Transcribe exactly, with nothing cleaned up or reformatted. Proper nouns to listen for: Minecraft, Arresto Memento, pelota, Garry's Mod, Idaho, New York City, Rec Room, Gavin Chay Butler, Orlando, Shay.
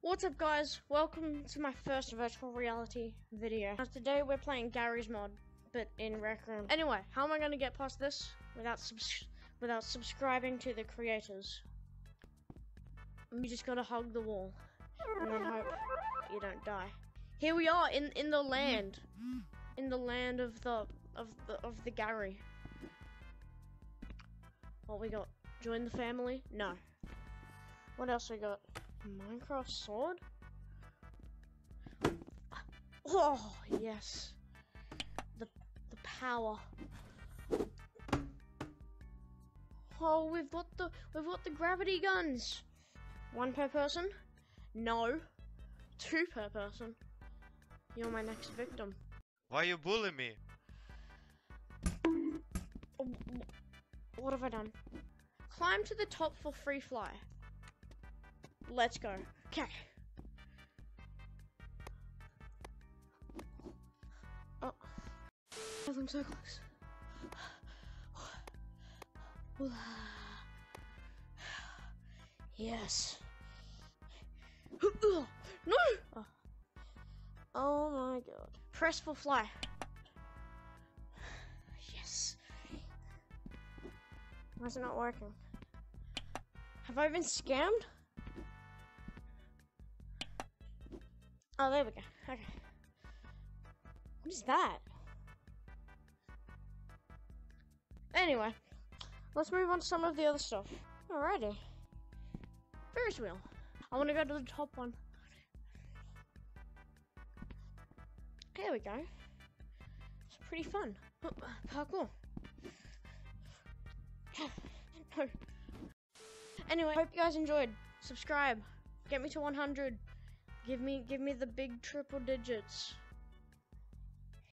What's up guys, welcome to my first virtual reality video. Now today we're playing Garry's Mod, but in Rec Room. Anyway, how am I going to get past this without subs without subscribing to the creators? You just gotta hug the wall, and then hope you don't die. Here we are in, in the land, in the land of the, of the, of the Garry. What we got? Join the family? No. What else we got? Minecraft sword? Oh, yes. The, the power. Oh, we've got the, we've got the gravity guns. One per person? No. Two per person. You're my next victim. Why you bullying me? What have I done? Climb to the top for free fly. Let's go. Okay. Oh. I'm so close. Yes. No! Oh. Oh my god. Press for fly. Yes. Why is it not working? Have I been scammed? Oh, there we go. Okay. What is that? Anyway, let's move on to some of the other stuff. Alrighty. Ferris wheel. I want to go to the top one. There we go. It's pretty fun. Oh, parkour. No. Anyway, hope you guys enjoyed. Subscribe. Get me to one hundred. Give me, give me the big triple digits.